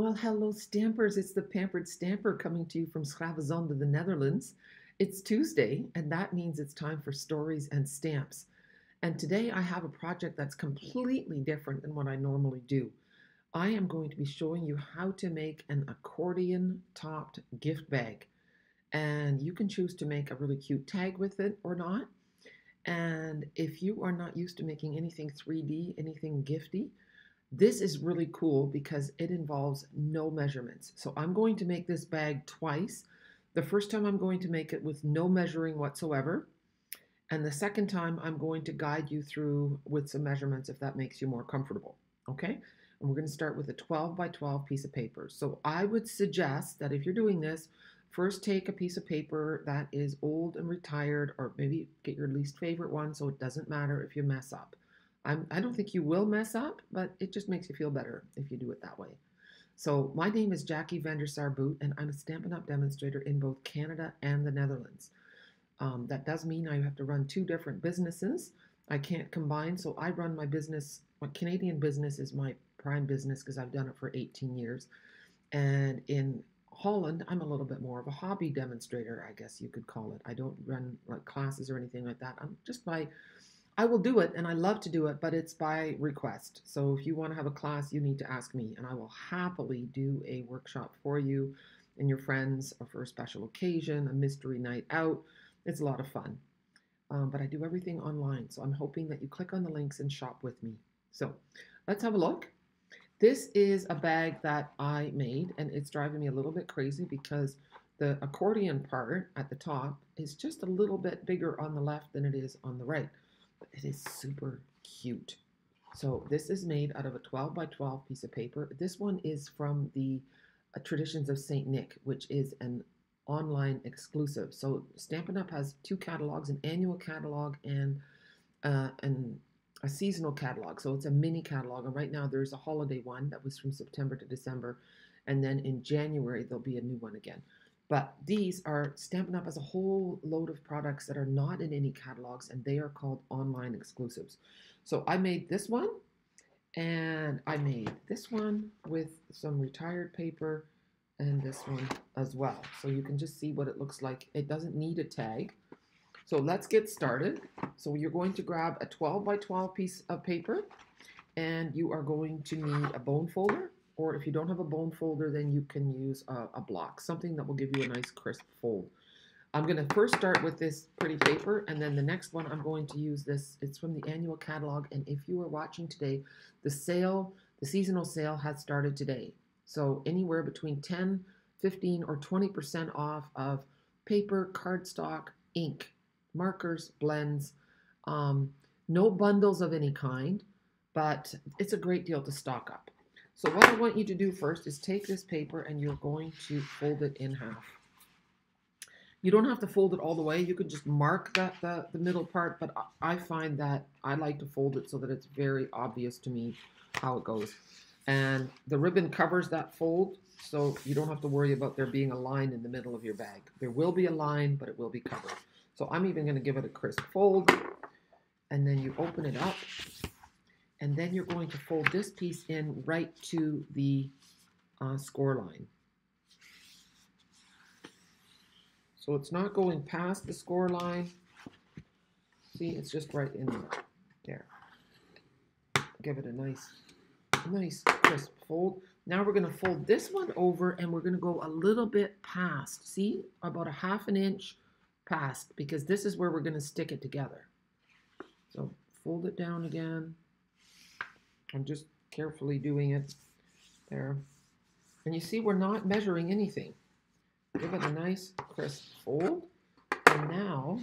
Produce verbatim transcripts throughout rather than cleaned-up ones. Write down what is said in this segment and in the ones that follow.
Well, hello Stampers, it's the Pampered Stamper coming to you from Schravenzande, the Netherlands. It's Tuesday, and that means it's time for stories and stamps. And today I have a project that's completely different than what I normally do. I am going to be showing you how to make an accordion-topped gift bag. And you can choose to make a really cute tag with it or not. And if you are not used to making anything three D, anything gifty, this is really cool because it involves no measurements. So I'm going to make this bag twice. The first time I'm going to make it with no measuring whatsoever. And the second time I'm going to guide you through with some measurements if that makes you more comfortable. Okay? And we're going to start with a twelve by twelve piece of paper. So I would suggest that if you're doing this, first take a piece of paper that is old and retired, or maybe get your least favorite one so it doesn't matter if you mess up. I'm, I don't think you will mess up, but it just makes you feel better if you do it that way. So my name is Jackie Vandersar-Boot, and I'm a Stampin' Up! Demonstrator in both Canada and the Netherlands. Um, that does mean I have to run two different businesses. I can't combine, so I run my business, my Canadian business is my prime business because I've done it for eighteen years. And in Holland, I'm a little bit more of a hobby demonstrator, I guess you could call it. I don't run like classes or anything like that. I'm just by, I will do it and I love to do it, but it's by request. So if you want to have a class, you need to ask me and I will happily do a workshop for you and your friends or for a special occasion, a mystery night out. It's a lot of fun. Um, but I do everything online. So I'm hoping that you click on the links and shop with me. So let's have a look. This is a bag that I made, and it's driving me a little bit crazy because the accordion part at the top is just a little bit bigger on the left than it is on the right. But it is super cute. So this is made out of a twelve by twelve piece of paper. This one is from the uh, Traditions of Saint Nick, which is an online exclusive. So Stampin' Up! Has two catalogs, an annual catalog and uh, an a seasonal catalog, so it's a mini catalog, and right now there's a holiday one that was from September to December, and then in January there'll be a new one again. But these are, Stampin' Up! As a whole load of products that are not in any catalogs, and they are called online exclusives. So I made this one, and I made this one with some retired paper, and this one as well. So you can just see what it looks like. It doesn't need a tag. So let's get started. So you're going to grab a twelve by twelve piece of paper, and you are going to need a bone folder, or if you don't have a bone folder, then you can use a, a block, something that will give you a nice crisp fold. I'm gonna first start with this pretty paper, and then the next one I'm going to use this, it's from the annual catalog, and if you are watching today, the sale, the seasonal sale has started today. So anywhere between ten, fifteen, or twenty percent off of paper, cardstock, ink, markers, blends, um, no bundles of any kind, but it's a great deal to stock up. So what I want you to do first is take this paper and you're going to fold it in half. You don't have to fold it all the way. You can just mark that the, the middle part, but I find that I like to fold it so that it's very obvious to me how it goes. And the ribbon covers that fold, so you don't have to worry about there being a line in the middle of your bag. There will be a line, but it will be covered. So I'm even going to give it a crisp fold, and then you open it up, and then you're going to fold this piece in right to the uh, score line. So it's not going past the score line. See, it's just right in there. There. Give it a nice, nice crisp fold. Now we're going to fold this one over, and we're going to go a little bit past. See, about a half an inch past, because this is where we're going to stick it together. So fold it down again. I'm just carefully doing it there. And you see we're not measuring anything. Give it a nice crisp fold. And now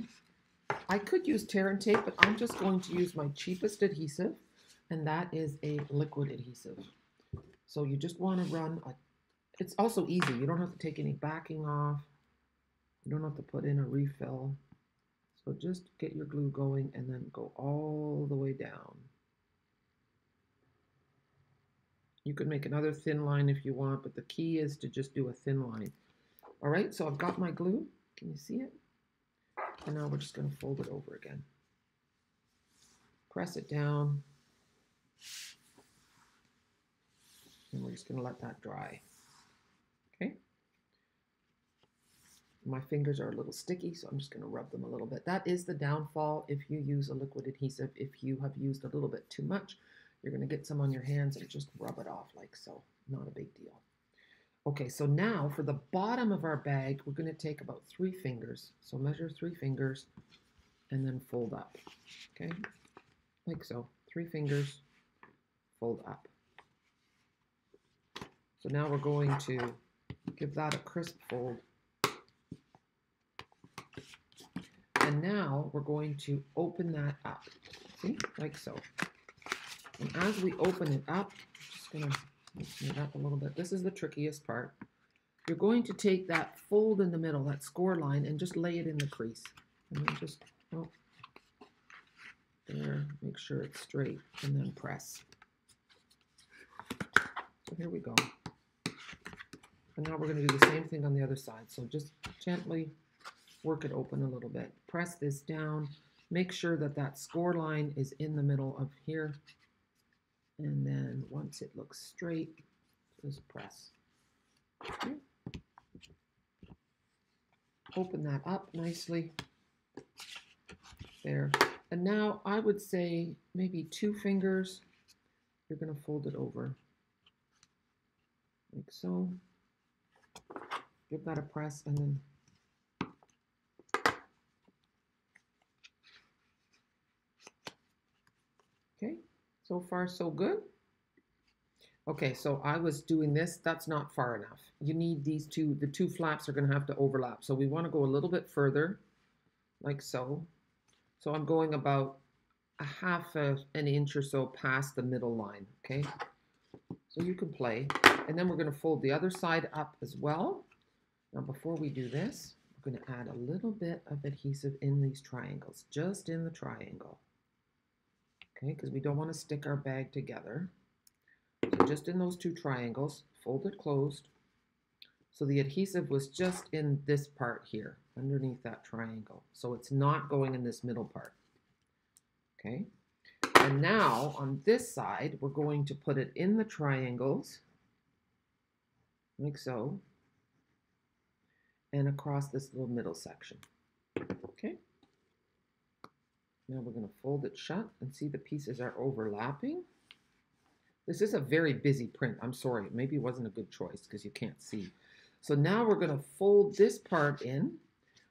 I could use tear and tape, but I'm just going to use my cheapest adhesive, and that is a liquid adhesive. So you just want to run a, it's also easy. You don't have to take any backing off. You don't have to put in a refill. So just get your glue going and then go all the way down. You could make another thin line if you want, but the key is to just do a thin line. All right, so I've got my glue. Can you see it? And now we're just going to fold it over again. Press it down. and we're just going to let that dry. Okay. My fingers are a little sticky, so I'm just going to rub them a little bit. That is the downfall if you use a liquid adhesive. If you have used a little bit too much, you're going to get some on your hands and just rub it off like so. Not a big deal. Okay, so now for the bottom of our bag, we're going to take about three fingers. So measure three fingers and then fold up. Okay, like so. Three fingers, fold up. So now we're going to give that a crisp fold. And now we're going to open that up, see, like so. And as we open it up, I'm just going to loosen it up a little bit. This is the trickiest part. You're going to take that fold in the middle, that score line, and just lay it in the crease. And then just, oh, there, make sure it's straight, and then press. So here we go. And now we're going to do the same thing on the other side. So just gently work it open a little bit. Press this down. Make sure that that score line is in the middle of here. And then once it looks straight, just press. Okay. Open that up nicely. There. And now I would say maybe two fingers. You're going to fold it over. Like so. Give that a press and then okay, so far so good. Okay, so I was doing this, that's not far enough. You need these two, the two flaps are gonna have to overlap. So we wanna go a little bit further, like so. So I'm going about a half a, an inch or so past the middle line, okay? So you can play. And then we're gonna fold the other side up as well. Now before we do this, we're gonna add a little bit of adhesive in these triangles, just in the triangle. Okay, because we don't want to stick our bag together. So just in those two triangles, fold it closed. So the adhesive was just in this part here, underneath that triangle. So it's not going in this middle part. Okay, and now on this side, we're going to put it in the triangles, like so, and across this little middle section. Okay. Now we're going to fold it shut and see the pieces are overlapping. This is a very busy print. I'm sorry, maybe it wasn't a good choice because you can't see. So now we're going to fold this part in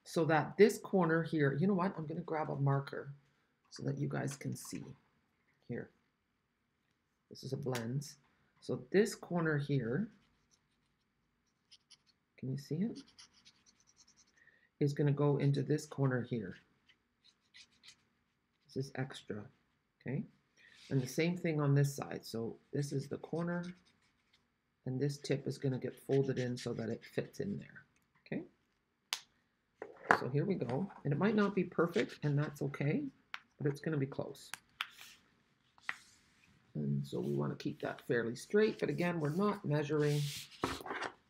so that this corner here, you know what? I'm going to grab a marker so that you guys can see here. This is a blends. So this corner here, can you see it? Is going to go into this corner here. Is extra, okay? And the same thing on this side. So this is the corner and this tip is going to get folded in so that it fits in there, okay? So here we go. And it might not be perfect and that's okay, but it's going to be close. And so we want to keep that fairly straight, but again, we're not measuring.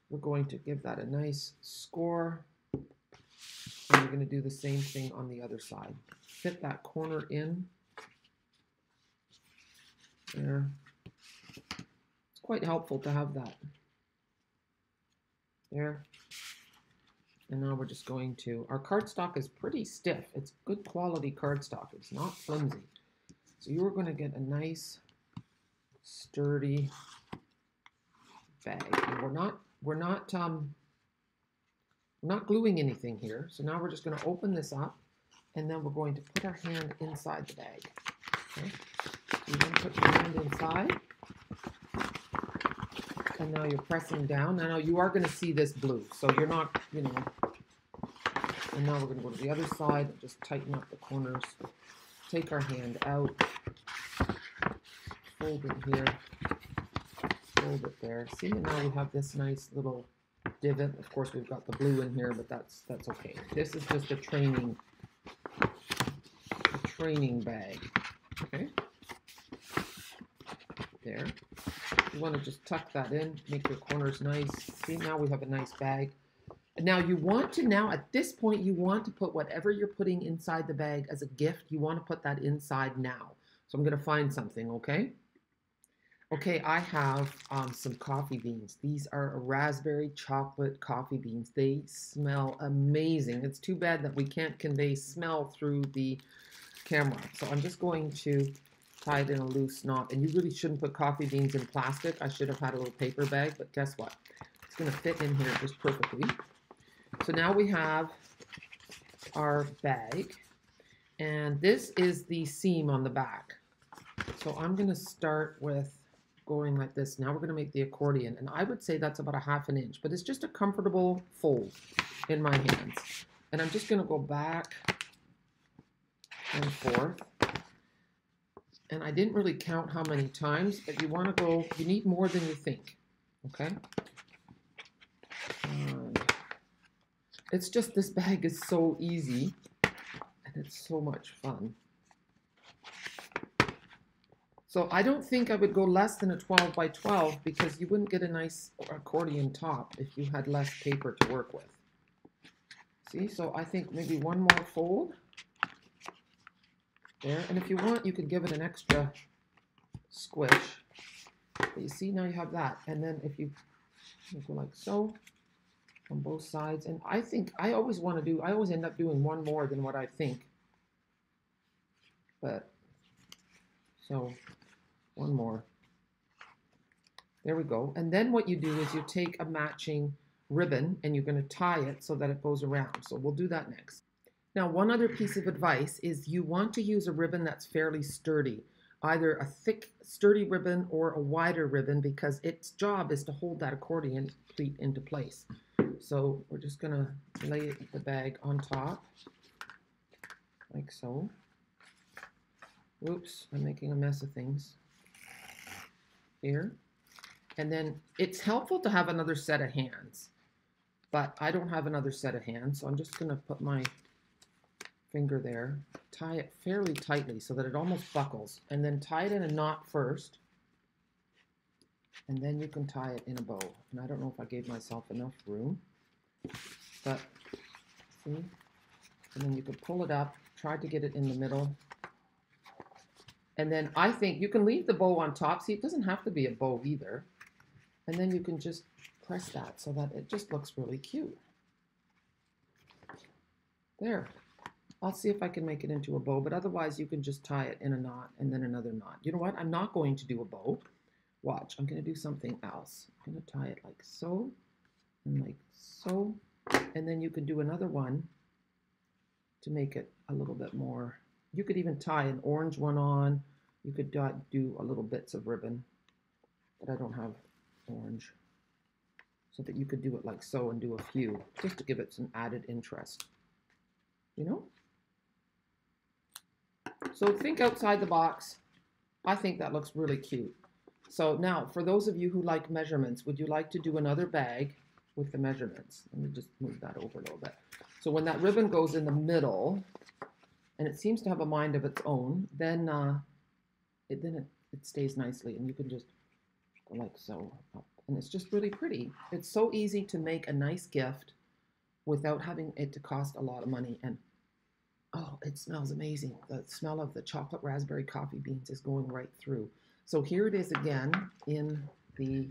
We're going to give that a nice score. And we're going to do the same thing on the other side. Fit that corner in there. It's quite helpful to have that there. And now we're just going to, our cardstock is pretty stiff. It's good quality cardstock. It's not flimsy. So you're going to get a nice sturdy bag. And we're not, we're not, um, not gluing anything here. So now we're just going to open this up and then we're going to put our hand inside the bag. Okay? So you're going to put your hand inside and now you're pressing down. Now you are going to see this blue, so you're not, you know, and now we're going to go to the other side and just tighten up the corners. Take our hand out, fold it here, fold it there. See, and now we have this nice little divot. Of course, we've got the blue in here, but that's that's okay. This is just a training, a training bag. Okay, there. You want to just tuck that in, make your corners nice. See, now we have a nice bag. Now you want to now at this point you want to put whatever you're putting inside the bag as a gift. You want to put that inside now. So I'm going to find something. Okay. Okay, I have um, some coffee beans. These are raspberry chocolate coffee beans. They smell amazing. It's too bad that we can't convey smell through the camera. So I'm just going to tie it in a loose knot. And you really shouldn't put coffee beans in plastic. I should have had a little paper bag, but guess what? It's going to fit in here just perfectly. So now we have our bag. And this is the seam on the back. So I'm going to start with going like this. Now we're going to make the accordion, and I would say that's about a half an inch, but it's just a comfortable fold in my hands. And I'm just going to go back and forth. And I didn't really count how many times, but you want to go, you need more than you think. Okay. And it's just, this bag is so easy and it's so much fun. So I don't think I would go less than a twelve by twelve, because you wouldn't get a nice accordion top if you had less paper to work with. See, so I think maybe one more fold there. And if you want, you can give it an extra squish. But you see, now you have that. And then if you, you go like so on both sides. And I think I always want to do, I always end up doing one more than what I think. But so one more. There we go. And then what you do is you take a matching ribbon and you're going to tie it so that it goes around. So we'll do that next. Now, one other piece of advice is you want to use a ribbon that's fairly sturdy, either a thick, sturdy ribbon or a wider ribbon, because its job is to hold that accordion pleat into place. So we're just going to lay the bag on top, like so. Oops, I'm making a mess of things here. And then it's helpful to have another set of hands, but I don't have another set of hands, so I'm just going to put my finger there, tie it fairly tightly so that it almost buckles, and then tie it in a knot first, and then you can tie it in a bow. And I don't know if I gave myself enough room, but see, and then you can pull it up, try to get it in the middle. And then I think you can leave the bow on top. See, it doesn't have to be a bow either. And then you can just press that so that it just looks really cute. There. I'll see if I can make it into a bow, but otherwise you can just tie it in a knot and then another knot. You know what? I'm not going to do a bow. Watch. I'm going to do something else. I'm going to tie it like so and like so. And then you can do another one to make it a little bit more. You could even tie an orange one on. You could do a little bits of ribbon, but I don't have orange. So that you could do it like so and do a few, just to give it some added interest, you know? So think outside the box. I think that looks really cute. So now, for those of you who like measurements, would you like to do another bag with the measurements? Let me just move that over a little bit. So when that ribbon goes in the middle, and it seems to have a mind of its own, then uh, it then it, it stays nicely, and you can just go like so up. And it's just really pretty. It's so easy to make a nice gift without having it to cost a lot of money. And oh, it smells amazing. The smell of the chocolate raspberry coffee beans is going right through. So here it is again in the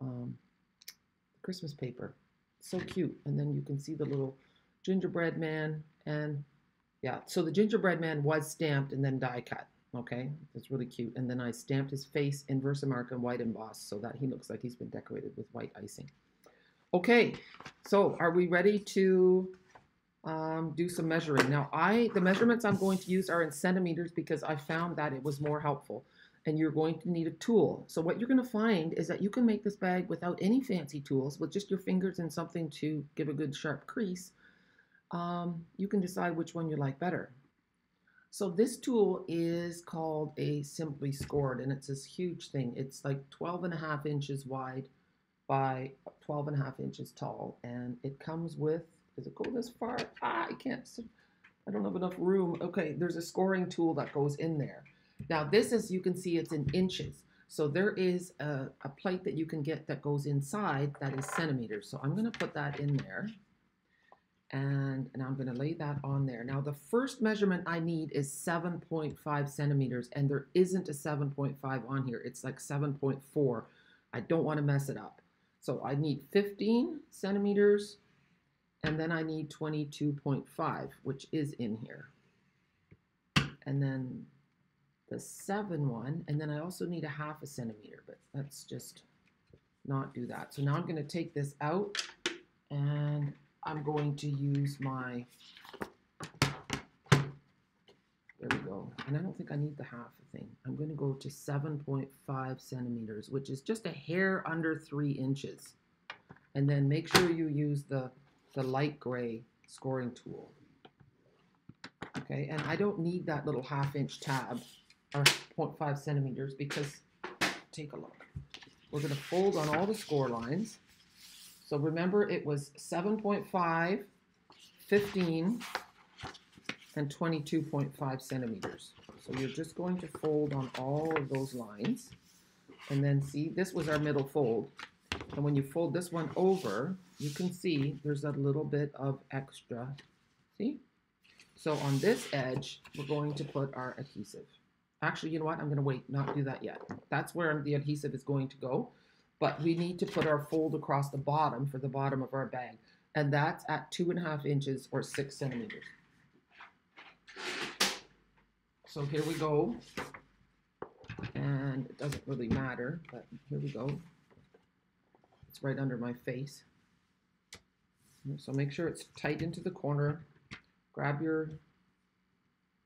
um, Christmas paper. So cute. And then you can see the little gingerbread man, and yeah, so the gingerbread man was stamped and then die cut, okay? It's really cute. And then I stamped his face in VersaMark and white embossed so that he looks like he's been decorated with white icing. Okay, so are we ready to um, do some measuring? Now, I the measurements I'm going to use are in centimeters because I found that it was more helpful. And you're going to need a tool. So what you're going to find is that you can make this bag without any fancy tools, with just your fingers and something to give a good sharp crease. Um, you can decide which one you like better. So this tool is called a Simply Scored, and it's this huge thing. It's like twelve and a half inches wide by twelve and a half inches tall, and it comes with, does it go this far? Ah, I can't, I don't have enough room. Okay, there's a scoring tool that goes in there. Now this is, you can see it's in inches. So there is a, a plate that you can get that goes inside that is centimeters. So I'm going to put that in there. and, and I'm going to lay that on there. Now the first measurement I need is seven point five centimeters, and there isn't a seven point five on here. It's like seven point four. I don't want to mess it up. So I need fifteen centimeters, and then I need twenty-two point five, which is in here. And then the seven one, and then I also need a half a centimeter, but let's just not do that. So now I'm going to take this out, and I'm going to use my, there we go, and I don't think I need the half thing. I'm going to go to seven point five centimeters, which is just a hair under three inches. And then make sure you use the, the light gray scoring tool. Okay, and I don't need that little half inch tab or zero point five centimeters because, take a look, we're going to fold on all the score lines. So remember, it was seven point five, fifteen, and twenty-two point five centimeters. So you're just going to fold on all of those lines. And then see, this was our middle fold. And when you fold this one over, you can see there's a little bit of extra. See? So on this edge, we're going to put our adhesive. Actually, you know what? I'm going to wait, not do that yet. That's where the adhesive is going to go. But we need to put our fold across the bottom for the bottom of our bag, and that's at two and a half inches or six centimeters. So here we go, and it doesn't really matter, but here we go. It's right under my face. So make sure it's tight into the corner. Grab your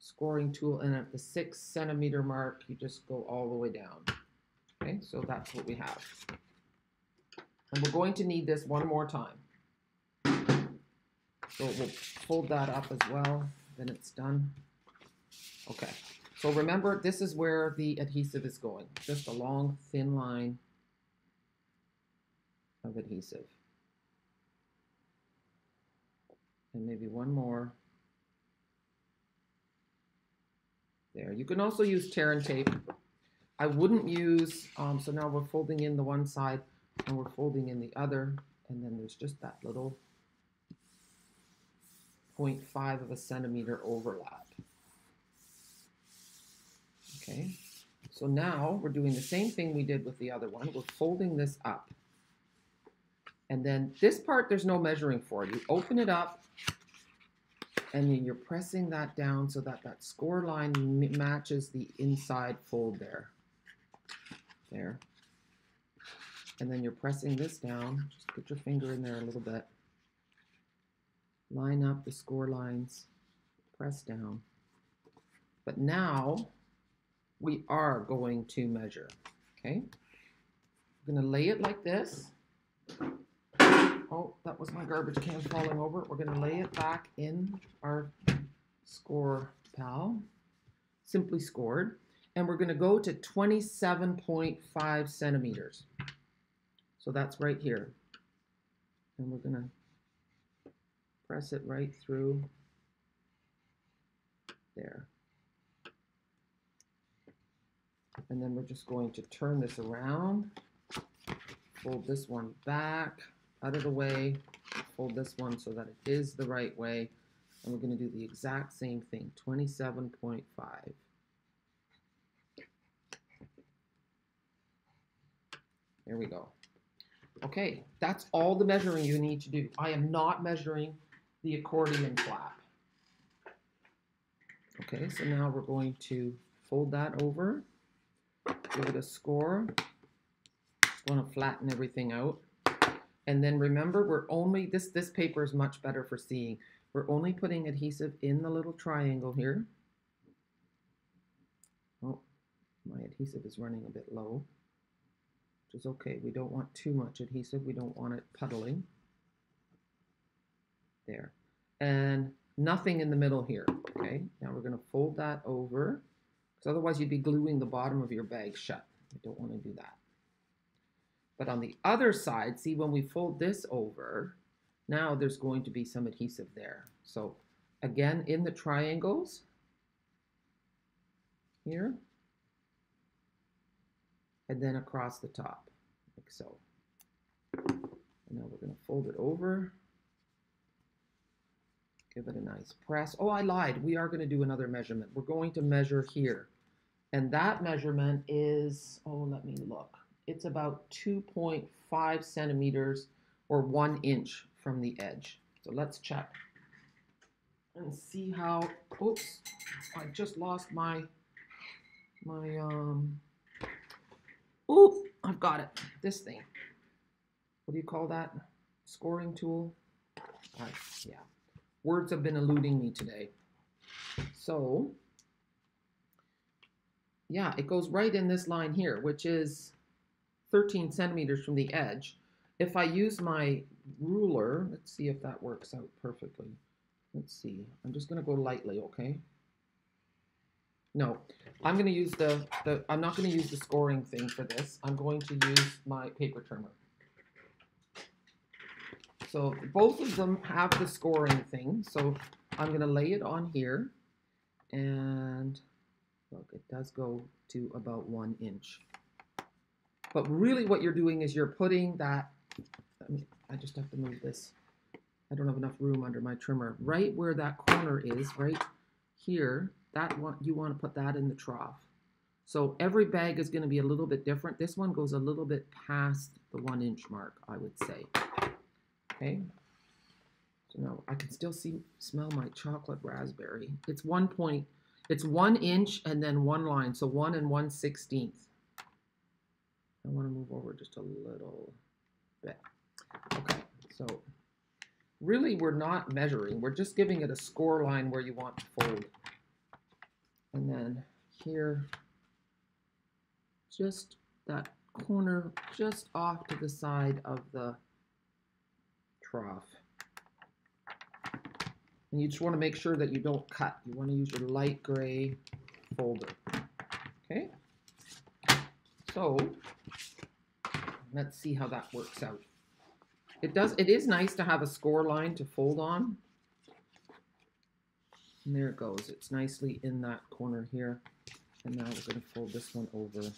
scoring tool, and at the six centimeter mark, you just go all the way down. Okay, so that's what we have. And we're going to need this one more time. So we'll fold that up as well, then it's done. Okay, so remember, this is where the adhesive is going. Just a long, thin line of adhesive. And maybe one more. There, you can also use tear and tape. I wouldn't use, um, so now we're folding in the one side and we're folding in the other, and then there's just that little zero point five of a centimeter overlap. Okay, so now we're doing the same thing we did with the other one. We're folding this up. And then this part, there's no measuring for. You open it up, and then you're pressing that down so that that score line matches the inside fold there. There. And then you're pressing this down. Just put your finger in there a little bit. Line up the score lines. Press down. But now we are going to measure. Okay? I'm going to lay it like this. Oh, that was my garbage can falling over. We're going to lay it back in our score pal. Simply Scored. And we're going to go to twenty-seven point five centimeters. So that's right here. And we're going to press it right through there. And then we're just going to turn this around. Fold this one back out of the way, fold this one so that it is the right way, and we're going to do the exact same thing, twenty-seven point five. There we go. Okay, that's all the measuring you need to do. I am not measuring the accordion flap. Okay, so now we're going to fold that over, give it a score. Want to flatten everything out, and then remember, we're only this this paper is much better for seeing. We're only putting adhesive in the little triangle here. Oh, my adhesive is running a bit low, which is okay. We don't want too much adhesive, we don't want it puddling there, and nothing in the middle here. Okay, now we're going to fold that over, because otherwise you'd be gluing the bottom of your bag shut. I don't want to do that. But on the other side, see, when we fold this over, now there's going to be some adhesive there. So again, in the triangles here, and then across the top, like so. And now we're going to fold it over, Give it a nice press. Oh, I lied. We are going to do another measurement. We're going to measure here. And that measurement is, oh, let me look. It's about two point five centimeters or one inch from the edge. So let's check and see how, oops, I just lost my, my, um, ooh, I've got it. This thing. What do you call that? Scoring tool? I, yeah. Words have been eluding me today. So, yeah, it goes right in this line here, which is thirteen centimeters from the edge. If I use my ruler, let's see if that works out perfectly. Let's see. I'm just going to go lightly, okay? No, I'm going to use the, the I'm not going to use the scoring thing for this. I'm going to use my paper trimmer. So both of them have the scoring thing. So I'm going to lay it on here. And look, it does go to about one inch. But really what you're doing is you're putting that, I mean, I just have to move this. I don't have enough room under my trimmer. Right where that corner is, right here, that one, you want to put that in the trough. So every bag is going to be a little bit different. This one goes a little bit past the one inch mark, I would say. Okay. So now I can still see, smell my chocolate raspberry. It's one point, it's one inch and then one line. So one and one sixteenth. I want to move over just a little bit. Okay, so really we're not measuring. We're just giving it a score line where you want to fold. And then here, just that corner, just off to the side of the trough. And you just want to make sure that you don't cut. You want to use your light gray folder. Okay, so let's see how that works out. It does. It is nice to have a score line to fold on. And there it goes. It's nicely in that corner here. And now we're going to fold this one over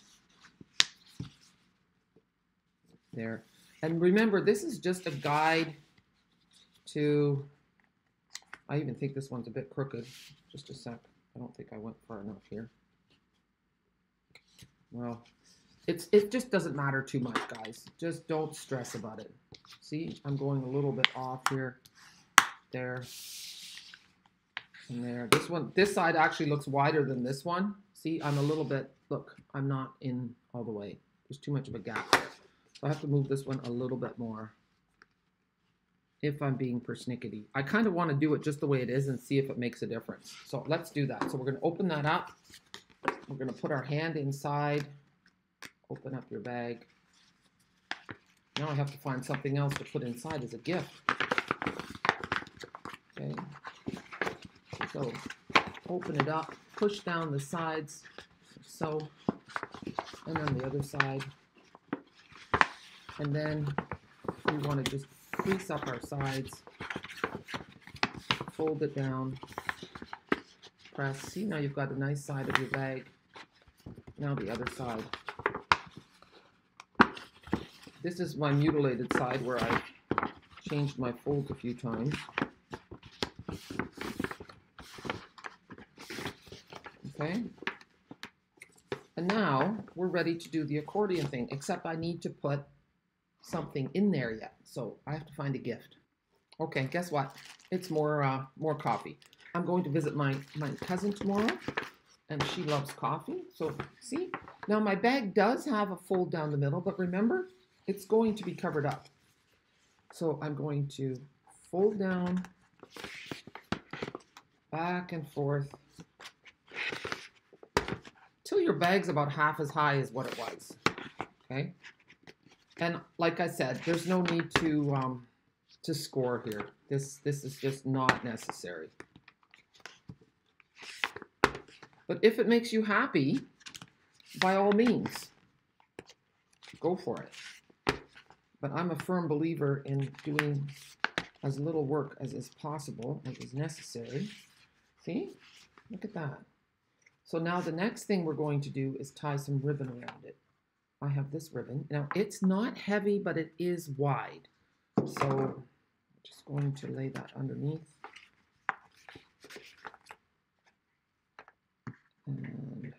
there. And remember, this is just a guide to, I even think this one's a bit crooked. Just a sec. I don't think I went far enough here. Well, it's it just doesn't matter too much, guys. Just don't stress about it. See, I'm going a little bit off here. There. And there. This one, this side actually looks wider than this one. See, I'm a little bit, look, I'm not in all the way. There's too much of a gap there. So I have to move this one a little bit more if I'm being persnickety. I kind of want to do it just the way it is and see if it makes a difference. So let's do that. So we're going to open that up. We're going to put our hand inside. Open up your bag. Now I have to find something else to put inside as a gift. Okay. So, open it up, push down the sides, so, and then the other side. And then we want to just crease up our sides, fold it down, press. See, now you've got the nice side of your bag. Now the other side. This is my mutilated side where I changed my folds a few times. Okay. And now we're ready to do the accordion thing, except I need to put something in there yet. So I have to find a gift. Okay, guess what? It's more uh, more coffee. I'm going to visit my, my cousin tomorrow, and she loves coffee. So see? Now my bag does have a fold down the middle, but remember, it's going to be covered up. So I'm going to fold down, back and forth, your bag's about half as high as what it was. Okay, and like I said, there's no need to um, to score here. This this is just not necessary. But if it makes you happy, by all means, go for it. But I'm a firm believer in doing as little work as is possible, as is necessary. See, look at that. So now the next thing we're going to do is tie some ribbon around it. I have this ribbon. Now it's not heavy, but it is wide. So I'm just going to lay that underneath. And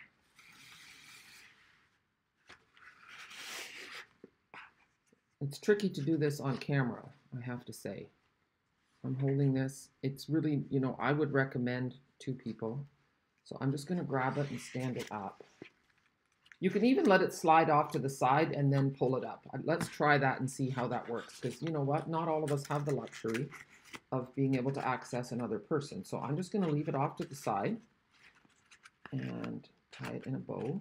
it's tricky to do this on camera, I have to say. I'm holding this. It's really, you know, I would recommend two people. So I'm just going to grab it and stand it up. You can even let it slide off to the side and then pull it up. Let's try that and see how that works. Because you know what? Not all of us have the luxury of being able to access another person. So I'm just going to leave it off to the side and tie it in a bow.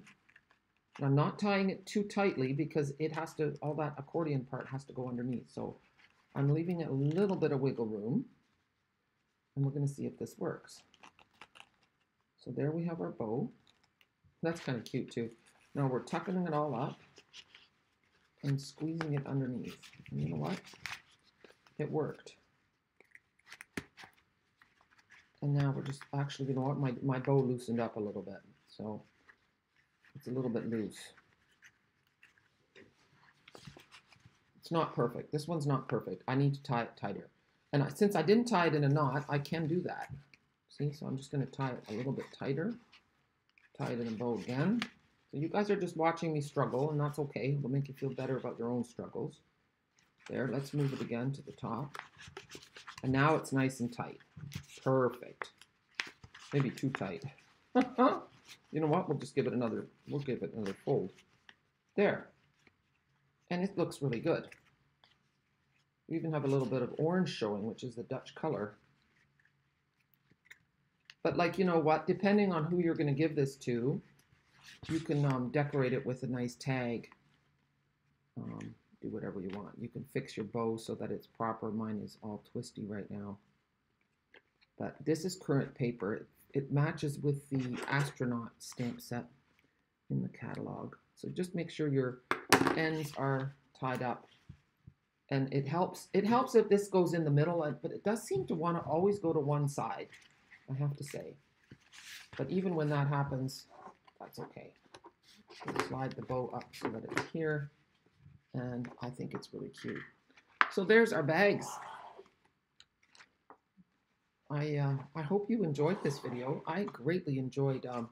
And I'm not tying it too tightly because it has to, all that accordion part has to go underneath. So I'm leaving it a little bit of wiggle room. And we're going to see if this works. So there we have our bow. That's kind of cute too. Now we're tucking it all up and squeezing it underneath. And you know what? It worked. And now we're just actually, you know what? My, my bow loosened up a little bit. So it's a little bit loose. It's not perfect. This one's not perfect. I need to tie it tighter. And I, since I didn't tie it in a knot, I can do that. See, so I'm just going to tie it a little bit tighter. Tie it in a bow again. So you guys are just watching me struggle, and that's okay. It'll make you feel better about your own struggles. There, let's move it again to the top. And now it's nice and tight. Perfect. Maybe too tight. You know what? We'll just give it another, we'll give it another fold. There. And it looks really good. We even have a little bit of orange showing, which is the Dutch color. But like, you know what? Depending on who you're going to give this to, you can um, decorate it with a nice tag. Um, do whatever you want. You can fix your bow so that it's proper. Mine is all twisty right now. But this is current paper. It matches with the astronaut stamp set in the catalog. So just make sure your ends are tied up. And it helps. It helps if this goes in the middle, but it does seem to want to always go to one side, I have to say. But even when that happens, that's okay. So slide the bow up so that it's here. And I think it's really cute. So there's our bags. I, uh, I hope you enjoyed this video. I greatly enjoyed um,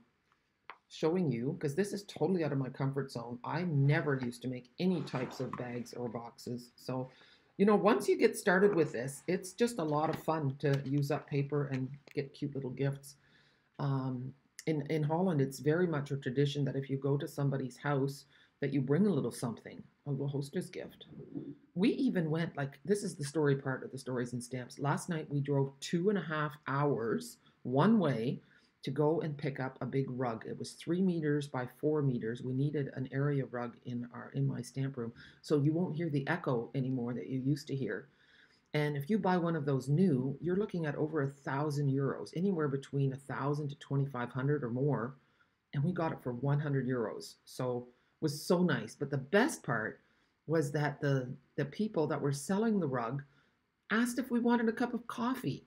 showing you, because this is totally out of my comfort zone. I never used to make any types of bags or boxes. So, you know, once you get started with this, it's just a lot of fun to use up paper and get cute little gifts. Um, In, in Holland, it's very much a tradition that if you go to somebody's house, that you bring a little something, a little hostess gift. We even went, like, this is the story part of the Stories and Stamps. Last night, we drove two and a half hours one way to go and pick up a big rug. It was three meters by four meters. We needed an area rug in, our, in my stamp room, so you won't hear the echo anymore that you used to hear. And if you buy one of those new, you're looking at over a thousand euros, anywhere between a thousand to twenty-five hundred or more. And we got it for one hundred euros, so it was so nice. But the best part was that the the people that were selling the rug asked if we wanted a cup of coffee,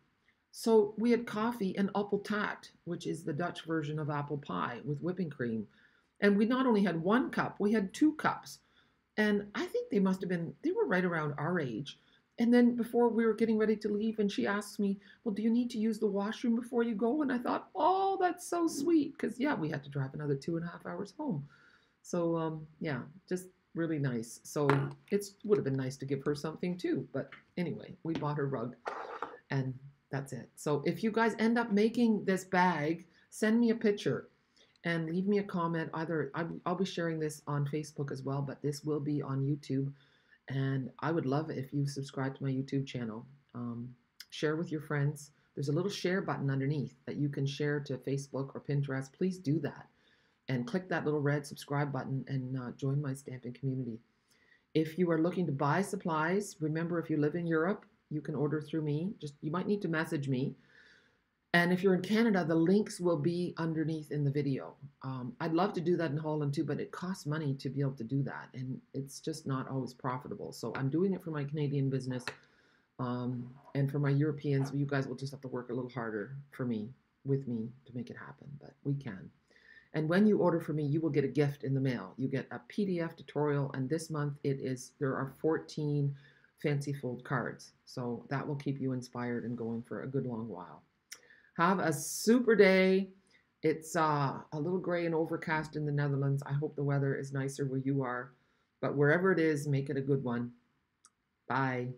so we had coffee and appeltaart, which is the Dutch version of apple pie with whipping cream. And we not only had one cup, we had two cups. And I think they must have been they were right around our age. And then before we were getting ready to leave, and she asked me, well, do you need to use the washroom before you go? And I thought, oh, that's so sweet. Because, yeah, we had to drive another two and a half hours home. So, um, yeah, just really nice. So it would have been nice to give her something too. But anyway, we bought her rug. And that's it. So if you guys end up making this bag, send me a picture. And leave me a comment. Either I'll be sharing this on Facebook as well, but this will be on YouTube. And I would love it if you subscribe to my YouTube channel. Um, share with your friends. There's a little share button underneath that you can share to Facebook or Pinterest. Please do that. And click that little red subscribe button and uh, join my stamping community. If you are looking to buy supplies, remember if you live in Europe, you can order through me. Just you might need to message me. And if you're in Canada, the links will be underneath in the video. Um, I'd love to do that in Holland too, but it costs money to be able to do that. And it's just not always profitable. So I'm doing it for my Canadian business. Um, and for my Europeans, you guys will just have to work a little harder for me, with me, to make it happen. But we can. And when you order from me, you will get a gift in the mail. You get a P D F tutorial. And this month, it is there are fourteen fancy fold cards. So that will keep you inspired and going for a good long while. Have a super day. It's uh, a little gray and overcast in the Netherlands. I hope the weather is nicer where you are. But wherever it is, make it a good one. Bye.